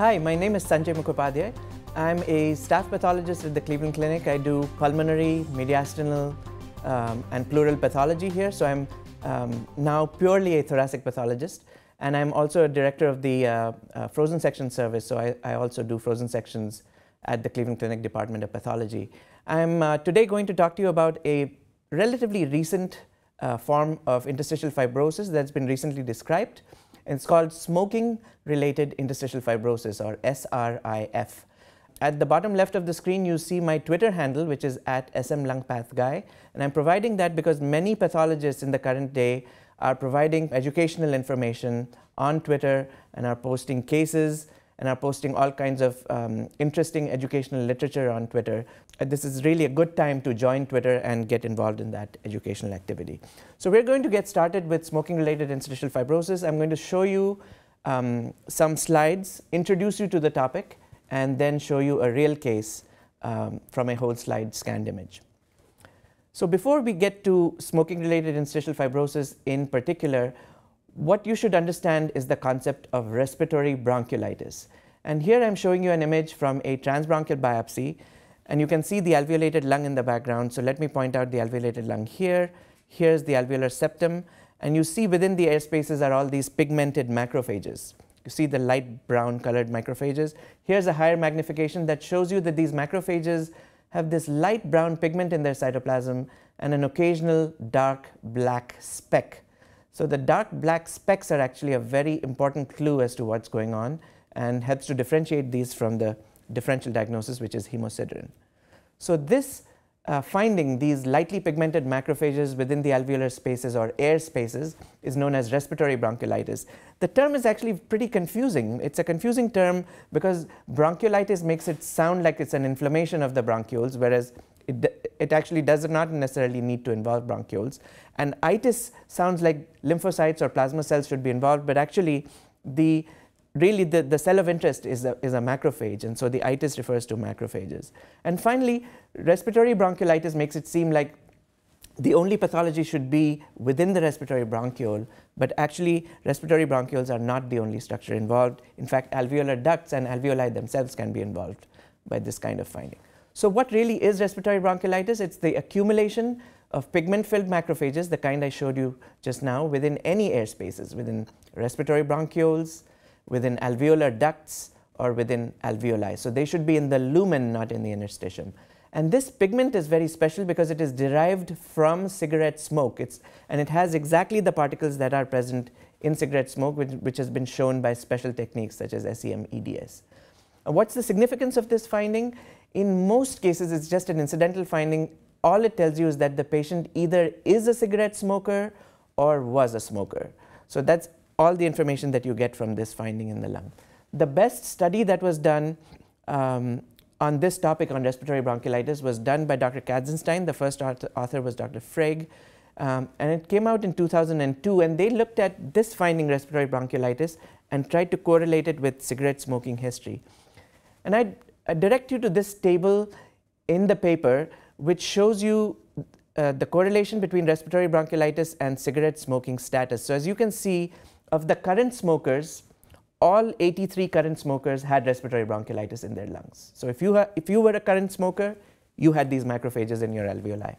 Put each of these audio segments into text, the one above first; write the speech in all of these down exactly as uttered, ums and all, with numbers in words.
Hi, my name is Sanjay Mukhopadhyay. I'm a staff pathologist at the Cleveland Clinic. I do pulmonary, mediastinal, um, and pleural pathology here. So I'm um, now purely a thoracic pathologist. And I'm also a director of the uh, uh, frozen section service. So I, I also do frozen sections at the Cleveland Clinic Department of Pathology. I'm uh, today going to talk to you about a relatively recent uh, form of interstitial fibrosis that's been recently described. It's called smoking-related interstitial fibrosis, or S R I F. At the bottom left of the screen, you see my Twitter handle, which is at S M lung path guy. And I'm providing that because many pathologists in the current day are providing educational information on Twitter and are posting cases and are posting all kinds of um, interesting educational literature on Twitter. And this is really a good time to join Twitter and get involved in that educational activity. So we're going to get started with smoking-related interstitial fibrosis. I'm going to show you um, some slides, introduce you to the topic, and then show you a real case um, from a whole slide scanned image. So before we get to smoking-related interstitial fibrosis in particular, what you should understand is the concept of respiratory bronchiolitis. And here I'm showing you an image from a transbronchial biopsy, and you can see the alveolated lung in the background. So let me point out the alveolated lung here. Here's the alveolar septum, and you see within the air spaces are all these pigmented macrophages. You see the light brown colored macrophages. Here's a higher magnification that shows you that these macrophages have this light brown pigment in their cytoplasm and an occasional dark black speck. So the dark black specks are actually a very important clue as to what's going on and helps to differentiate these from the differential diagnosis, which is hemosiderin. So this uh, finding, these lightly pigmented macrophages within the alveolar spaces or air spaces, is known as respiratory bronchiolitis. The term is actually pretty confusing. It's a confusing term because bronchiolitis makes it sound like it's an inflammation of the bronchioles, whereas It, it actually does not necessarily need to involve bronchioles. And itis sounds like lymphocytes or plasma cells should be involved, but actually the really the, the cell of interest is a, is a macrophage, and so the itis refers to macrophages. And finally, respiratory bronchiolitis makes it seem like the only pathology should be within the respiratory bronchiole, but actually respiratory bronchioles are not the only structure involved. In fact, alveolar ducts and alveoli themselves can be involved by this kind of finding. So what really is respiratory bronchiolitis? It's the accumulation of pigment-filled macrophages, the kind I showed you just now, within any air spaces, within respiratory bronchioles, within alveolar ducts, or within alveoli. So they should be in the lumen, not in the interstitium. And this pigment is very special because it is derived from cigarette smoke. It's, and it has exactly the particles that are present in cigarette smoke, which, which has been shown by special techniques such as S E M E D S. What's the significance of this finding? In most cases, it's just an incidental finding. All it tells you is that the patient either is a cigarette smoker or was a smoker. So that's all the information that you get from this finding in the lung. The best study that was done um, on this topic on respiratory bronchiolitis was done by Doctor Katzenstein. The first author was Doctor Frigg. Um, and it came out in two thousand two, and they looked at this finding, respiratory bronchiolitis, and tried to correlate it with cigarette smoking history. And I I direct you to this table in the paper, which shows you uh, the correlation between respiratory bronchiolitis and cigarette smoking status. So as you can see, of the current smokers, all eighty-three current smokers had respiratory bronchiolitis in their lungs. So if you, if you were a current smoker, you had these macrophages in your alveoli.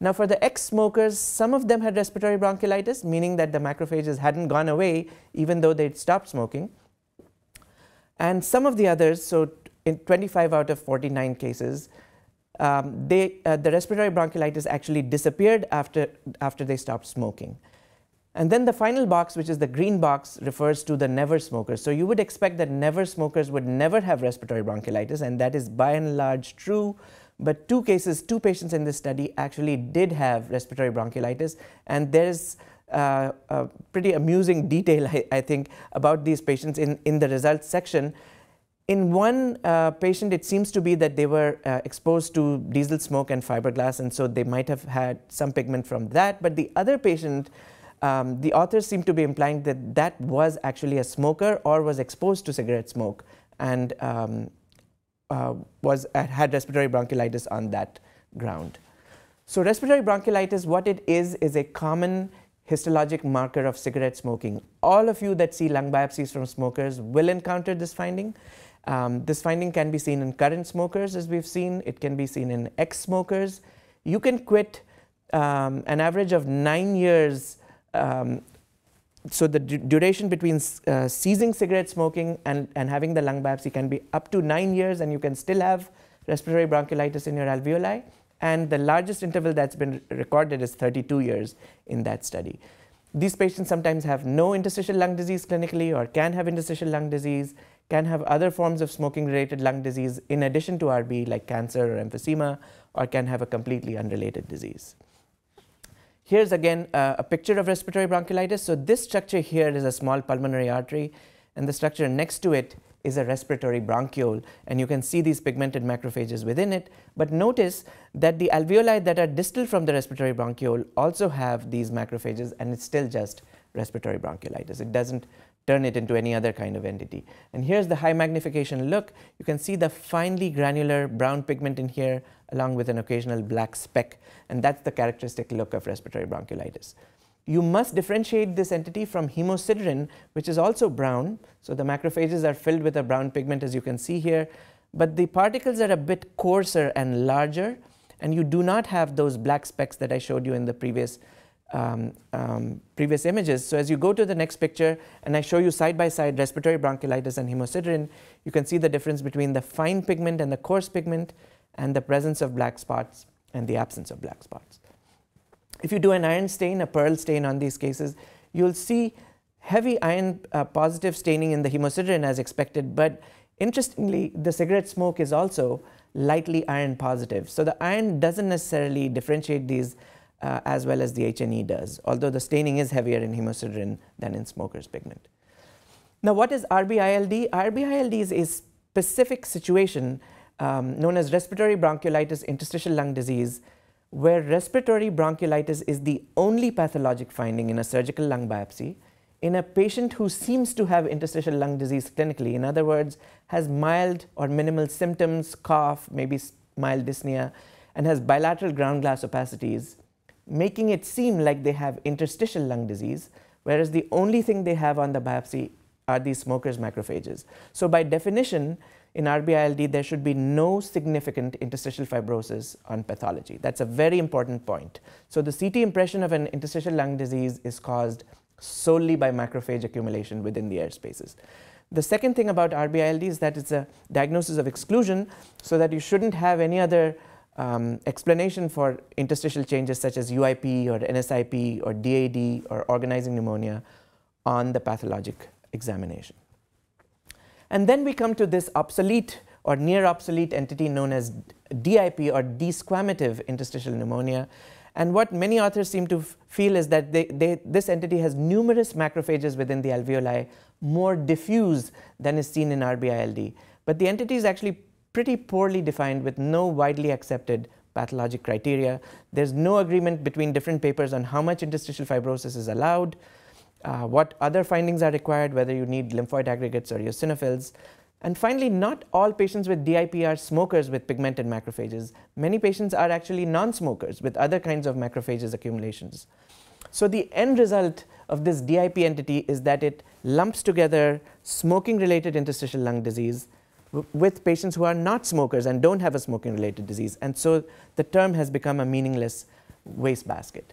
Now for the ex-smokers, some of them had respiratory bronchiolitis, meaning that the macrophages hadn't gone away even though they'd stopped smoking. And some of the others, so in twenty-five out of forty-nine cases, um, they, uh, the respiratory bronchiolitis actually disappeared after, after they stopped smoking. And then the final box, which is the green box, refers to the never smokers. So you would expect that never smokers would never have respiratory bronchiolitis, and that is by and large true. But two cases, two patients in this study actually did have respiratory bronchiolitis, and there's uh, a pretty amusing detail, I, I think, about these patients in, in the results section. In one uh, patient, it seems to be that they were uh, exposed to diesel smoke and fiberglass, and so they might have had some pigment from that. But the other patient, um, the authors seem to be implying that that was actually a smoker or was exposed to cigarette smoke and um, uh, was, had respiratory bronchiolitis on that ground. So respiratory bronchiolitis, what it is, is a common histologic marker of cigarette smoking. All of you that see lung biopsies from smokers will encounter this finding. Um, this finding can be seen in current smokers, as we've seen. It can be seen in ex-smokers. You can quit um, an average of nine years. Um, so the du duration between uh, ceasing cigarette smoking and, and having the lung biopsy can be up to nine years, and you can still have respiratory bronchiolitis in your alveoli. And the largest interval that's been recorded is thirty-two years in that study. These patients sometimes have no interstitial lung disease clinically, or can have interstitial lung disease, can have other forms of smoking-related lung disease in addition to R B, like cancer or emphysema, or can have a completely unrelated disease. Here's again uh, a picture of respiratory bronchiolitis. So this structure here is a small pulmonary artery, and the structure next to it is a respiratory bronchiole, and you can see these pigmented macrophages within it. But notice that the alveoli that are distal from the respiratory bronchiole also have these macrophages, and it's still just respiratory bronchiolitis. It doesn't turn it into any other kind of entity. And here's the high magnification look. You can see the finely granular brown pigment in here, along with an occasional black speck, and that's the characteristic look of respiratory bronchiolitis. You must differentiate this entity from hemosiderin, which is also brown. So the macrophages are filled with a brown pigment, as you can see here, but the particles are a bit coarser and larger, and you do not have those black specks that I showed you in the previous um, um, previous images. So as you go to the next picture, and I show you side by side respiratory bronchiolitis and hemosiderin, you can see the difference between the fine pigment and the coarse pigment, and the presence of black spots and the absence of black spots. If you do an iron stain, a pearl stain on these cases, you'll see heavy iron uh, positive staining in the hemosiderin as expected, but interestingly, the cigarette smoke is also lightly iron positive. So the iron doesn't necessarily differentiate these uh, as well as the H N E does, although the staining is heavier in hemosiderin than in smoker's pigment. Now, what is R B I L D? R B I L D is a specific situation um, known as respiratory bronchiolitis interstitial lung disease, where respiratory bronchiolitis is the only pathologic finding in a surgical lung biopsy in a patient who seems to have interstitial lung disease clinically. In other words, has mild or minimal symptoms, cough, maybe mild dyspnea, and has bilateral ground glass opacities, making it seem like they have interstitial lung disease, whereas the only thing they have on the biopsy are these smokers' macrophages. So by definition, in R B I L D, there should be no significant interstitial fibrosis on pathology. That's a very important point. So the C T impression of an interstitial lung disease is caused solely by macrophage accumulation within the air spaces. The second thing about R B I L D is that it's a diagnosis of exclusion, so that you shouldn't have any other um, explanation for interstitial changes such as U I P or N S I P or D A D or organizing pneumonia on the pathologic examination. And then we come to this obsolete or near obsolete entity known as D I P, or desquamative interstitial pneumonia. And what many authors seem to feel is that they, they, this entity has numerous macrophages within the alveoli, more diffuse than is seen in R B I L D. But the entity is actually pretty poorly defined with no widely accepted pathologic criteria. There's no agreement between different papers on how much interstitial fibrosis is allowed, Uh, what other findings are required, whether you need lymphoid aggregates or eosinophils. And finally, not all patients with D I P are smokers with pigmented macrophages. Many patients are actually non-smokers with other kinds of macrophages accumulations. So the end result of this D I P entity is that it lumps together smoking-related interstitial lung disease with patients who are not smokers and don't have a smoking-related disease. And so the term has become a meaningless wastebasket.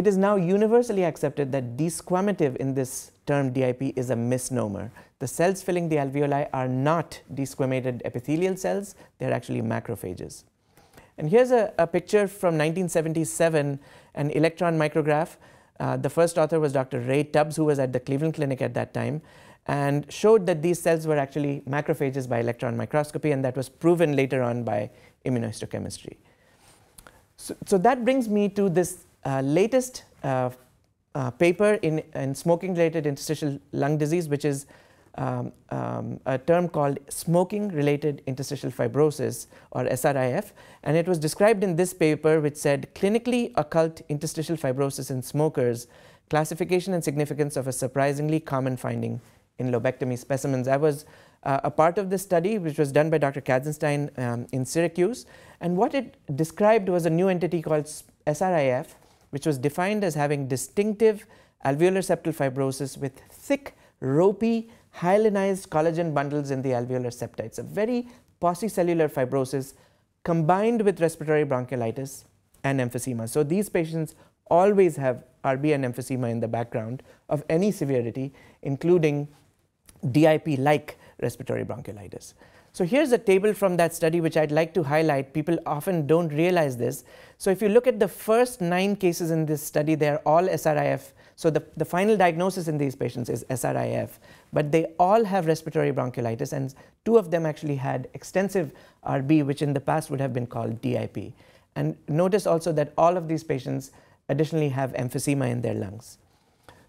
It is now universally accepted that desquamative in this term D I P is a misnomer. The cells filling the alveoli are not desquamated epithelial cells, they're actually macrophages. And here's a, a picture from nineteen seventy-seven, an electron micrograph. Uh, the first author was Doctor Ray Tubbs, who was at the Cleveland Clinic at that time, and showed that these cells were actually macrophages by electron microscopy, and that was proven later on by immunohistochemistry. So, so that brings me to this Uh, latest uh, uh, paper in, in smoking-related interstitial lung disease, which is um, um, a term called smoking-related interstitial fibrosis, or S R I F, and it was described in this paper, which said, clinically occult interstitial fibrosis in smokers, classification and significance of a surprisingly common finding in lobectomy specimens. I was uh, a part of this study, which was done by Doctor Katzenstein um, in Syracuse, and what it described was a new entity called S R I F, which was defined as having distinctive alveolar septal fibrosis with thick, ropey, hyalinized collagen bundles in the alveolar septa. It's a very paucicellular fibrosis combined with respiratory bronchiolitis and emphysema. So these patients always have R B and emphysema in the background of any severity, including D I P-like respiratory bronchiolitis. So here's a table from that study which I'd like to highlight. People often don't realize this. So if you look at the first nine cases in this study, they're all S R I F. So the, the final diagnosis in these patients is S R I F. But they all have respiratory bronchiolitis, and two of them actually had extensive R B, which in the past would have been called D I P. And notice also that all of these patients additionally have emphysema in their lungs.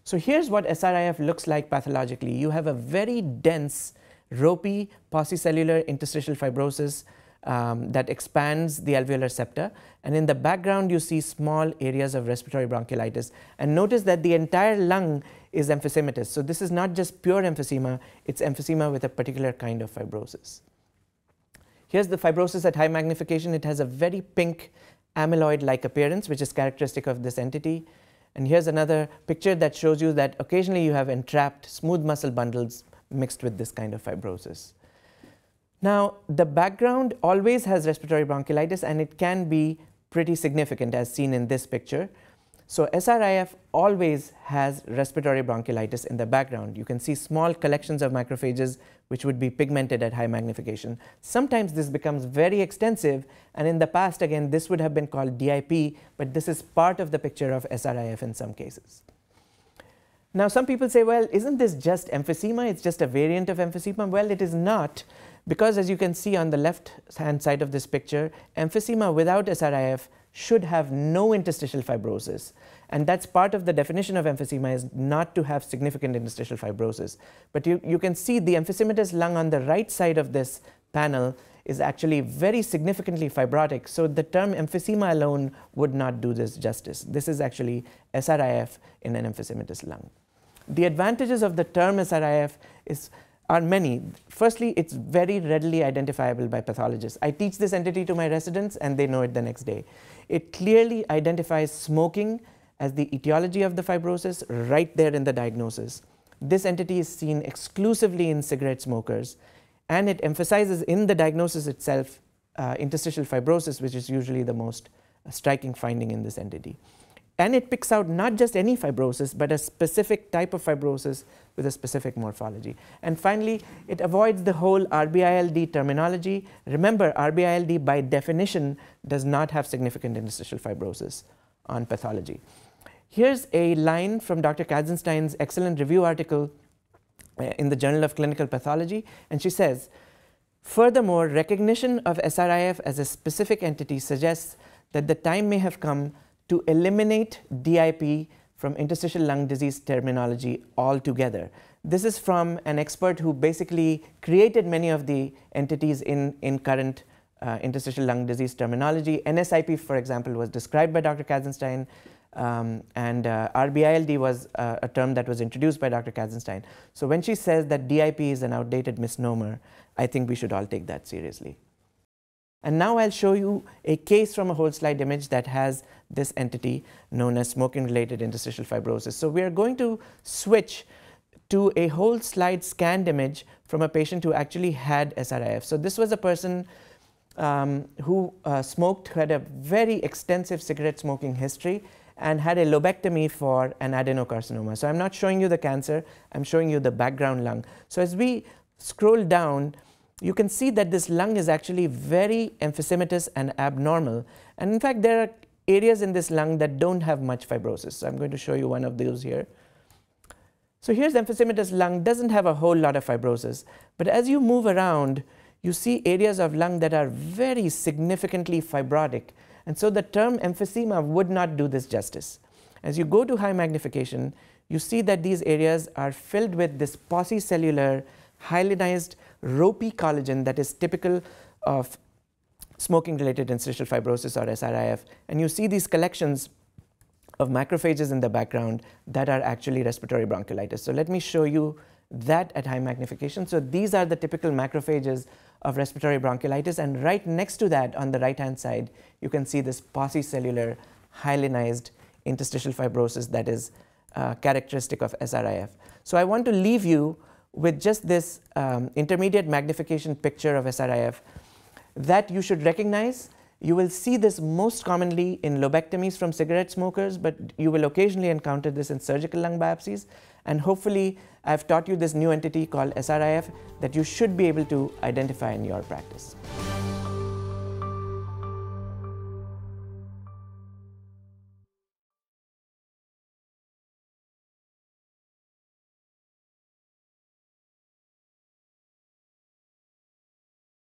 So here's what S R I F looks like pathologically. You have a very dense, ropey, paucicellular interstitial fibrosis um, that expands the alveolar septa, and in the background you see small areas of respiratory bronchiolitis. And notice that the entire lung is emphysematous. So this is not just pure emphysema, it's emphysema with a particular kind of fibrosis. Here's the fibrosis at high magnification. It has a very pink amyloid-like appearance, which is characteristic of this entity. And here's another picture that shows you that occasionally you have entrapped smooth muscle bundles mixed with this kind of fibrosis. Now, the background always has respiratory bronchiolitis, and it can be pretty significant as seen in this picture. So S R I F always has respiratory bronchiolitis in the background. You can see small collections of macrophages which would be pigmented at high magnification. Sometimes this becomes very extensive, and in the past again this would have been called D I P, but this is part of the picture of S R I F in some cases. Now some people say, well, isn't this just emphysema? It's just a variant of emphysema. Well, it is not, because as you can see on the left hand side of this picture, emphysema without S R I F should have no interstitial fibrosis. And that's part of the definition of emphysema, is not to have significant interstitial fibrosis. But you, you can see the emphysematous lung on the right side of this panel is actually very significantly fibrotic. So the term emphysema alone would not do this justice. This is actually S R I F in an emphysematous lung. The advantages of the term S R I F is are many. Firstly, it's very readily identifiable by pathologists. I teach this entity to my residents and they know it the next day. It clearly identifies smoking as the etiology of the fibrosis right there in the diagnosis. This entity is seen exclusively in cigarette smokers, and it emphasizes in the diagnosis itself uh, interstitial fibrosis, which is usually the most striking finding in this entity. And it picks out not just any fibrosis, but a specific type of fibrosis with a specific morphology. And finally, it avoids the whole R B I L D terminology. Remember, R B I L D by definition does not have significant interstitial fibrosis on pathology. Here's a line from Doctor Katzenstein's excellent review article in the Journal of Clinical Pathology, and she says, "Furthermore, recognition of S R I F as a specific entity suggests that the time may have come to eliminate D I P from interstitial lung disease terminology altogether." This is from an expert who basically created many of the entities in, in current uh, interstitial lung disease terminology. N S I P, for example, was described by Doctor Katzenstein, um, and uh, R B I L D was uh, a term that was introduced by Doctor Katzenstein. So when she says that D I P is an outdated misnomer, I think we should all take that seriously. And now I'll show you a case from a whole slide image that has this entity known as smoking-related interstitial fibrosis. So we are going to switch to a whole slide scanned image from a patient who actually had S R I F. So this was a person um, who uh, smoked, who had a very extensive cigarette smoking history, and had a lobectomy for an adenocarcinoma. So I'm not showing you the cancer, I'm showing you the background lung. So as we scroll down, you can see that this lung is actually very emphysematous and abnormal. And in fact, there are areas in this lung that don't have much fibrosis. So I'm going to show you one of those here. So here's emphysematous lung, doesn't have a whole lot of fibrosis. But as you move around, you see areas of lung that are very significantly fibrotic. And so the term emphysema would not do this justice. As you go to high magnification, you see that these areas are filled with this paucicellular, hyalinized, ropey collagen that is typical of smoking-related interstitial fibrosis or S R I F. And you see these collections of macrophages in the background that are actually respiratory bronchiolitis. So let me show you that at high magnification. So these are the typical macrophages of respiratory bronchiolitis, and right next to that on the right-hand side, you can see this paucicellular, hyalinized interstitial fibrosis that is uh, characteristic of S R I F. So I want to leave you with just this um, intermediate magnification picture of S R I F that you should recognize. You will see this most commonly in lobectomies from cigarette smokers, but you will occasionally encounter this in surgical lung biopsies. And hopefully, I've taught you this new entity called S R I F that you should be able to identify in your practice.